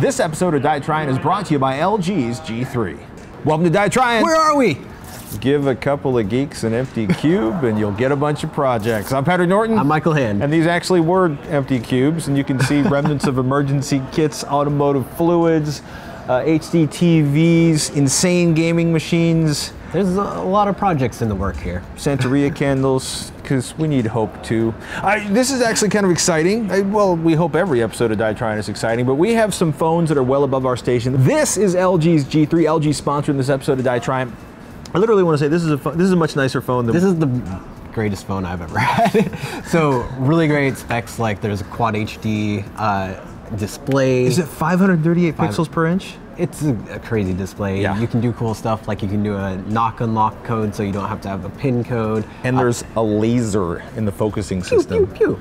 This episode of DIY Tryin is brought to you by LG's G3. Welcome to DIY Tryin. Where are we? Give a couple of geeks an empty cube and you'll get a bunch of projects. I'm Patrick Norton. I'm Michael Hand. And these actually were empty cubes, and you can see remnants of emergency kits, automotive fluids, HD TVs, insane gaming machines. There's a lot of projects in the work here. Santeria candles, because we need hope too. This is actually kind of exciting. Well, we hope every episode of DIY Tryin is exciting, but we have some phones that are well above our station. This is LG's G3. LG sponsored this episode of DIY Tryin. I literally want to say this is a much nicer phone than. This is the greatest phone I've ever had. So really great specs, like there's a Quad HD display. Is it 538 pixels per inch? It's a crazy display. Yeah. You can do cool stuff, like you can do a knock unlock code so you don't have to have a PIN code. And there's a laser in the focusing system. Pew, pew, pew.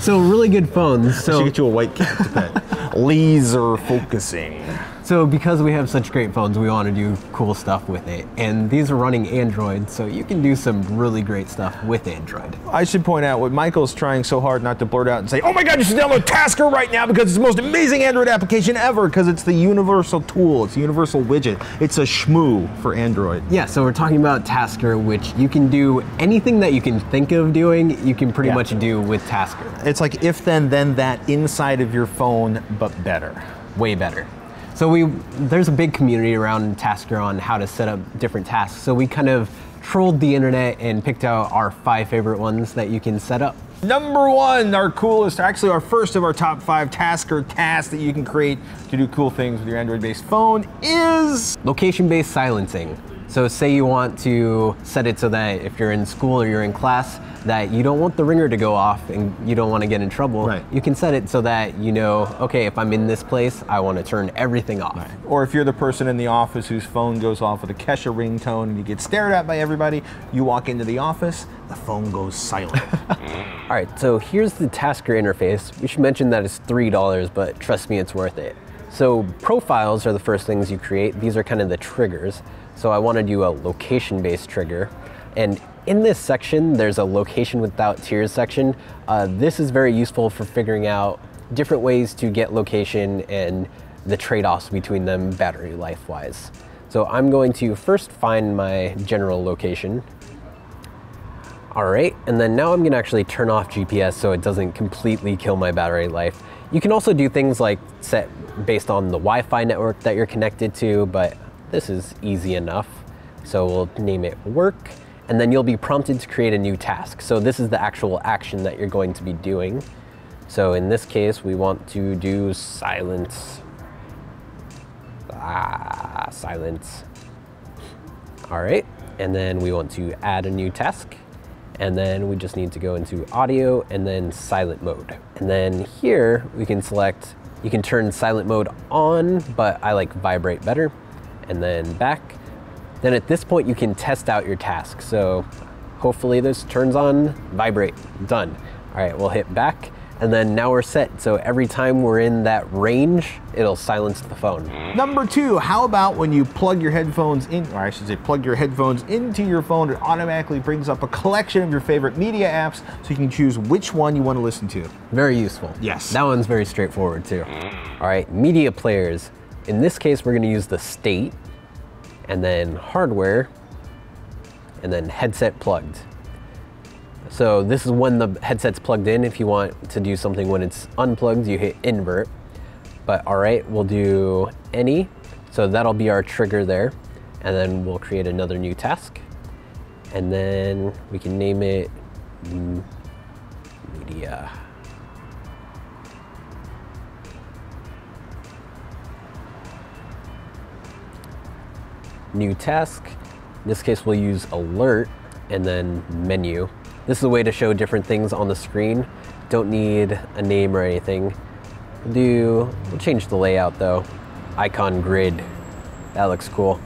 So really good phones. So I should get you a white cap with that. Laser focusing. So because we have such great phones, we want to do cool stuff with it. And these are running Android, so you can do some really great stuff with Android. I should point out what Michael's trying so hard not to blurt out and say, oh my God, you should download Tasker right now because it's the most amazing Android application ever, because it's the universal tool, it's a universal widget. It's a shmoo for Android. Yeah, so we're talking about Tasker, which you can do anything that you can think of doing, you can pretty much do with Tasker. It's like if then, then that inside of your phone, but better. Way better. So there's a big community around Tasker on how to set up different tasks. So we kind of trolled the internet and picked out our 5 favorite ones that you can set up. Number 1, our coolest, actually our first of our top 5 Tasker tasks that you can create to do cool things with your Android-based phone is location-based silencing. So say you want to set it so that if you're in school or you're in class, that you don't want the ringer to go off and you don't want to get in trouble, right. You can set it so that you know, okay, if I'm in this place, I want to turn everything off. Right. Or if you're the person in the office whose phone goes off with a Kesha ringtone and you get stared at by everybody, you walk into the office, the phone goes silent. All right, so here's the Tasker interface. We should mention that it's $3, but trust me, it's worth it. So profiles are the first things you create. These are kind of the triggers. So I want to do a location-based trigger. And in this section, there's a location without tiers section. This is very useful for figuring out different ways to get location and the trade-offs between them battery life-wise. So I'm going to first find my general location. All right, and then now I'm gonna actually turn off GPS so it doesn't completely kill my battery life. You can also do things like set based on the Wi-Fi network that you're connected to, but this is easy enough. So we'll name it work. And then you'll be prompted to create a new task. So this is the actual action that you're going to be doing. So in this case, we want to do silence. Silence. All right, and then we want to add a new task. And then we just need to go into audio and then silent mode. And then here we can select, you can turn silent mode on, but I like vibrate better. And then back. Then at this point, you can test out your task. So hopefully this turns on, vibrate, done. All right, we'll hit back. And then now we're set. So every time we're in that range, it'll silence the phone. Number 2, how about when you plug your headphones in, or I should say plug your headphones into your phone, it automatically brings up a collection of your favorite media apps so you can choose which one you want to listen to. Very useful. Yes. That one's very straightforward too. All right, media players. In this case, we're gonna use the state, and then hardware, and then headset plugged. So this is when the headset's plugged in. If you want to do something when it's unplugged, you hit invert. But all right, we'll do any. So that'll be our trigger there. And then we'll create another new task. And then we can name it media. New task. In this case, we'll use alert and then menu. This is a way to show different things on the screen. Don't need a name or anything. We'll change the layout though. Icon grid. That looks cool.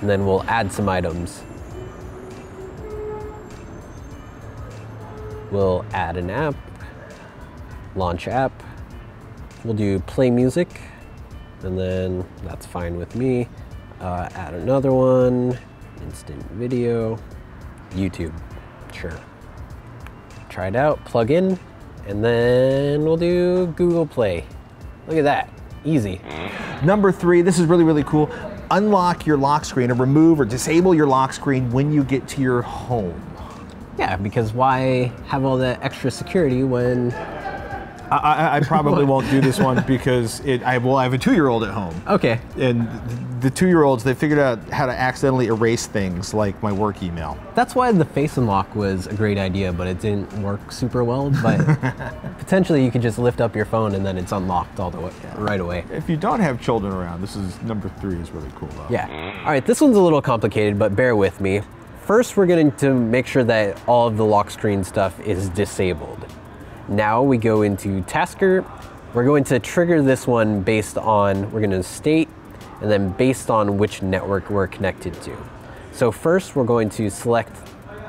And then we'll add some items. We'll add an app. Launch app. We'll do play music. And then that's fine with me. Add another one, instant video, YouTube, sure. Try it out, plug in, and then we'll do Google Play. Look at that. easy. Number three, this is really, really cool. Unlock your lock screen, or remove or disable your lock screen when you get to your home. Yeah, because why have all that extra security when... I probably won't do this one because I have a 2-year-old at home. Okay. And the 2-year-olds, they figured out how to accidentally erase things like my work email. That's why the face unlock was a great idea, but it didn't work super well. But potentially you could just lift up your phone and then it's unlocked all the way, right away. If you don't have children around, this is number three is really cool though. Yeah. All right, this one's a little complicated, but bear with me. First, we're going to make sure that all of the lock screen stuff is disabled. Now we go into Tasker. We're going to trigger this one based on, we're going to state, and then based on which network we're connected to. So first we're going to select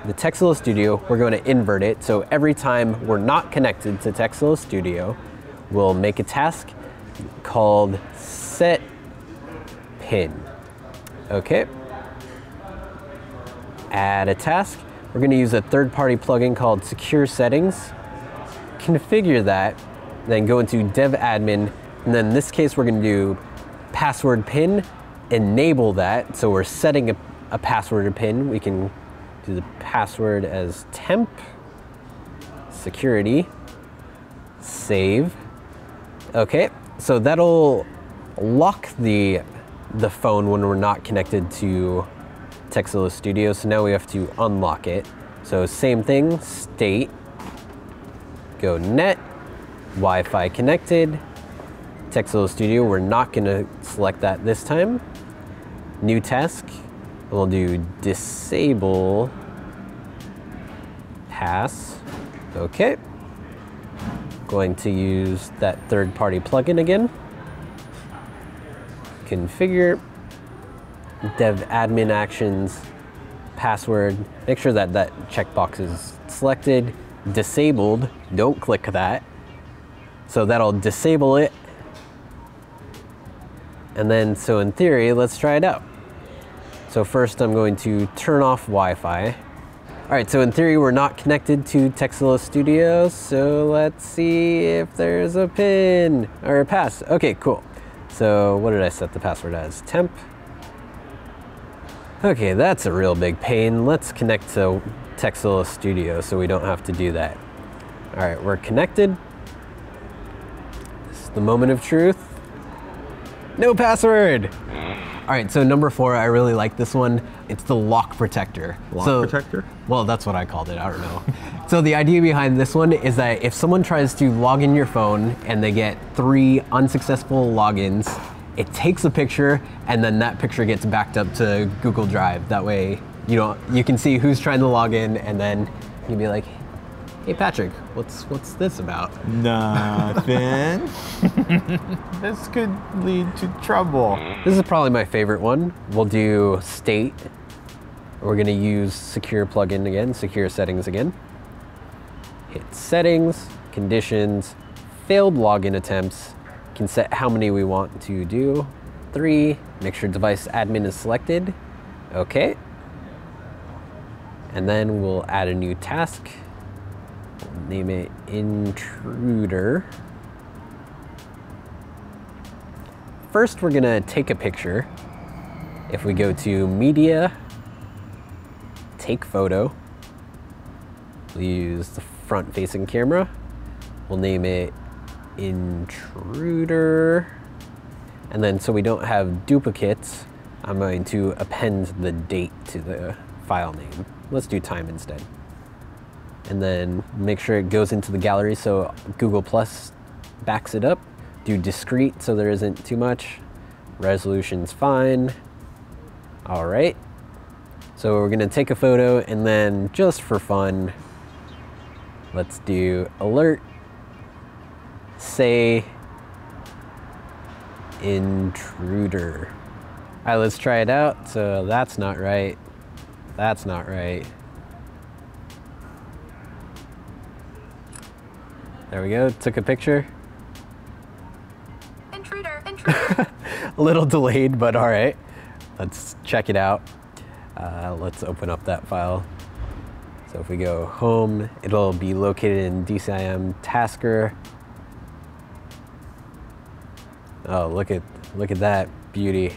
the Textile Studio. We're going to invert it. So every time we're not connected to Textile Studio, we'll make a task called set pin. Okay. Add a task. We're going to use a third-party plugin called Secure Settings. Configure that, then go into dev admin, and then in this case we're going to do password pin, enable that, so we're setting a password or pin. We can do the password as temp, security, save. Okay, so that'll lock the phone when we're not connected to Textile Studio, so now we have to unlock it. So same thing, state, go net, Wi-Fi connected, Textile Studio, we're not gonna select that this time. New task, we'll do disable pass, okay. Going to use that third-party plugin again. Configure, dev admin actions, password, make sure that that checkbox is selected. Disabled, don't click that. So that'll disable it. And then, so in theory, let's try it out. So first I'm going to turn off Wi-Fi. All right, so in theory, we're not connected to Textile Studio. So let's see if there's a pin or a pass. Okay, cool. So what did I set the password as? Temp. Okay, that's a real big pain. Let's connect to Textile Studio so we don't have to do that. All right, we're connected. This is the moment of truth. No password. All right, so number four, I really like this one. It's the lock protector. Lock protector? Well, that's what I called it, I don't know. So the idea behind this one is that if someone tries to log in your phone and they get 3 unsuccessful logins, it takes a picture and then that picture gets backed up to Google Drive. That way, you can see who's trying to log in, and then you'd be like, "Hey Patrick, what's this about?" Nothing. This could lead to trouble. This is probably my favorite one. We'll do state. We're gonna use secure plugin again, secure settings again. Hit settings, conditions, failed login attempts. Can set how many we want to do. 3. Make sure device admin is selected. Okay. And then we'll add a new task. We'll name it intruder. First, we're gonna take a picture. If we go to media, take photo. We'll use the front-facing camera. We'll name it intruder. And then so we don't have duplicates, I'm going to append the date to the file name. Let's do time instead. And then make sure it goes into the gallery so Google Plus backs it up. Do discrete so there isn't too much. Resolution's fine. All right. So we're gonna take a photo and then just for fun, let's do alert. Say intruder. All right, let's try it out. So that's not right. That's not right. There we go, took a picture. Intruder, intruder. A little delayed, but all right. Let's check it out. Let's open up that file. So if we go home, it'll be located in DCIM Tasker. Oh, look at that beauty.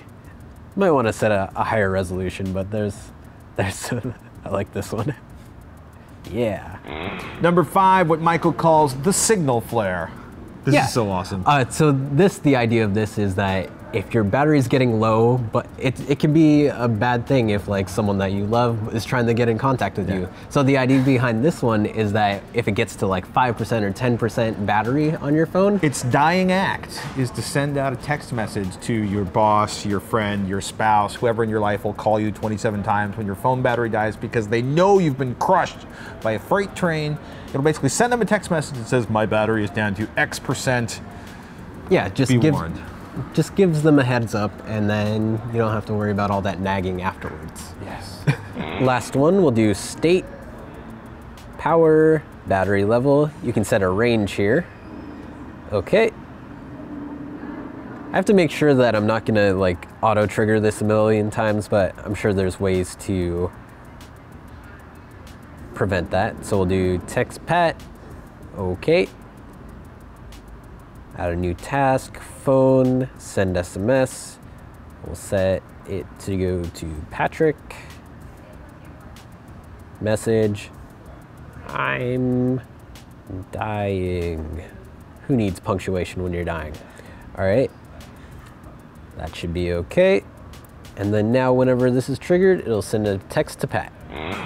Might want to set a higher resolution, but there's I like this one. Yeah. Number 5, what Michael calls the signal flare. This is so awesome. So the idea of this is that if your battery's getting low, but it can be a bad thing if like someone that you love is trying to get in contact with you. So the idea behind this one is that if it gets to like 5% or 10% battery on your phone, its dying act is to send out a text message to your boss, your friend, your spouse, whoever in your life will call you 27 times when your phone battery dies because they know you've been crushed by a freight train. It'll basically send them a text message that says, my battery is down to X%. Yeah, just be warned. Just gives them a heads up, and then you don't have to worry about all that nagging afterwards. Yes. Last one, we'll do state, power, battery level. You can set a range here. Okay. I have to make sure that I'm not gonna like auto trigger this a million times, but I'm sure there's ways to prevent that. So we'll do text pat, okay. Add a new task, phone, send SMS. We'll set it to go to Patrick. Message, I'm dying. Who needs punctuation when you're dying? All right, that should be okay. And then now whenever this is triggered, it'll send a text to Pat.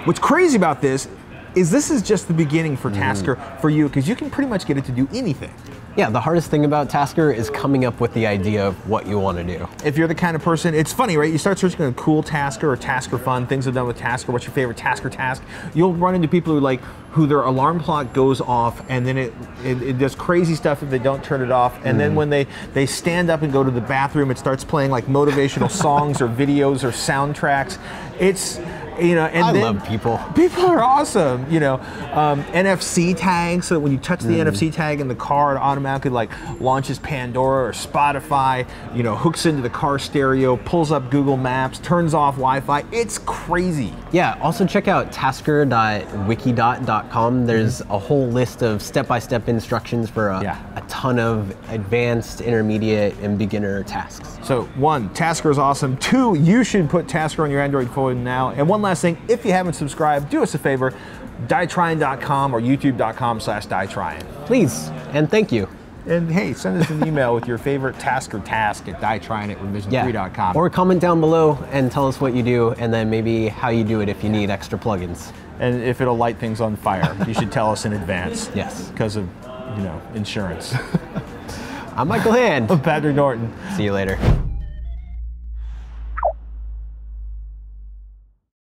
What's crazy about this is just the beginning for Tasker for you, because you can pretty much get it to do anything. Yeah, the hardest thing about Tasker is coming up with the idea of what you want to do. If you're the kind of person, it's funny, right? You start searching a cool Tasker or Tasker fun, things I've done with Tasker, what's your favorite Tasker task? You'll run into people who who their alarm clock goes off and then it does crazy stuff if they don't turn it off. And then when they stand up and go to the bathroom, it starts playing like motivational songs or videos or soundtracks. It's, you know, and I love people. People are awesome, you know. NFC tags, so that when you touch the NFC tag in the car, it automatically launches Pandora or Spotify, you know, hooks into the car stereo, pulls up Google Maps, turns off Wi-Fi. It's crazy. Yeah, also check out tasker.wiki.com. There's a whole list of step-by-step instructions for a ton of advanced, intermediate, and beginner tasks. So 1, Tasker is awesome. 2, you should put Tasker on your Android phone now. And 1 last thing, if you haven't subscribed, do us a favor, DIYTryin.com or youtube.com/DIYTryin. Please, and thank you. And hey, send us an email with your favorite task or task at DIYTryin@revision3.com. Or comment down below and tell us what you do, and then maybe how you do it if you need extra plugins. And if it'll light things on fire, you should tell us in advance. Yes. Because of, you know, insurance. I'm Michael Hand. I'm Patrick Norton. See you later.